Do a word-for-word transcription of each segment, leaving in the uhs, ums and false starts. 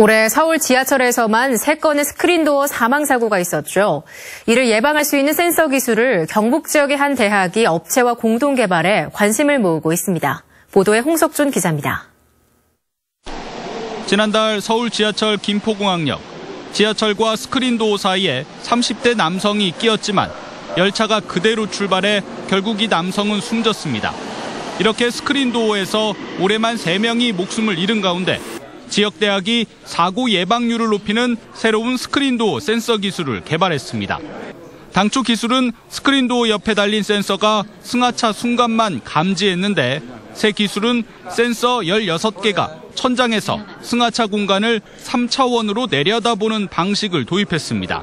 올해 서울 지하철에서만 세 건의 스크린도어 사망사고가 있었죠. 이를 예방할 수 있는 센서 기술을 경북 지역의 한 대학이 업체와 공동 개발해 관심을 모으고 있습니다. 보도에 홍석준 기자입니다. 지난달 서울 지하철 김포공항역, 지하철과 스크린도어 사이에 삼십 대 남성이 끼었지만 열차가 그대로 출발해 결국 이 남성은 숨졌습니다. 이렇게 스크린도어에서 올해만 세 명이 목숨을 잃은 가운데 지역대학이 사고 예방률을 높이는 새로운 스크린도어 센서 기술을 개발했습니다. 당초 기술은 스크린도어 옆에 달린 센서가 승하차 순간만 감지했는데 새 기술은 센서 열여섯 개가 천장에서 승하차 공간을 삼 차원으로 내려다보는 방식을 도입했습니다.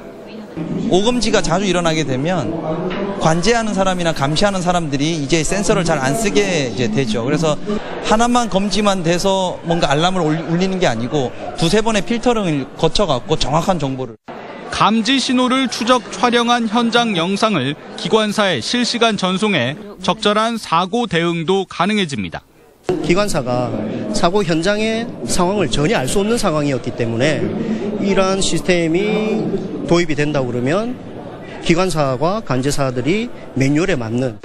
오금지가 자주 일어나게 되면 관제하는 사람이나 감시하는 사람들이 이제 센서를 잘 안 쓰게 이제 되죠. 그래서 하나만 검지만 돼서 뭔가 알람을 울리는 게 아니고 두세 번의 필터링을 거쳐갖고 정확한 정보를. 감지 신호를 추적 촬영한 현장 영상을 기관사에 실시간 전송해 적절한 사고 대응도 가능해집니다. 기관사가 사고 현장의 상황을 전혀 알 수 없는 상황이었기 때문에 이러한 시스템이 도입이 된다고 그러면 기관사와 관제사들이 매뉴얼에 맞는.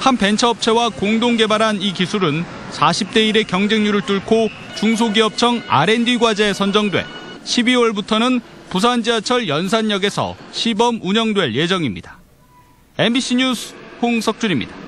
한 벤처업체와 공동 개발한 이 기술은 사십 대 일의 경쟁률을 뚫고 중소기업청 알 앤 디 과제에 선정돼 십이월부터는 부산지하철 연산역에서 시범 운영될 예정입니다. 엠비씨 뉴스 홍석준입니다.